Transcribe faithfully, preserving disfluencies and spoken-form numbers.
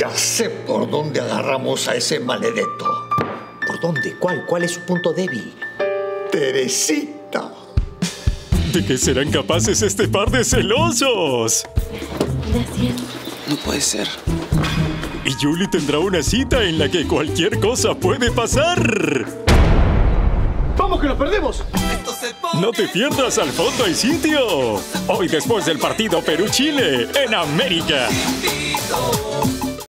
Ya sé por dónde agarramos a ese maledetto. ¿Por dónde? ¿Cuál? ¿Cuál es su punto débil? Teresita. ¿De qué serán capaces este par de celosos? Gracias. No puede ser. Y Yuli tendrá una cita en la que cualquier cosa puede pasar. ¡Vamos que lo perdemos! No te pierdas Al Fondo Hay Sitio. Hoy después del partido Perú-Chile en América.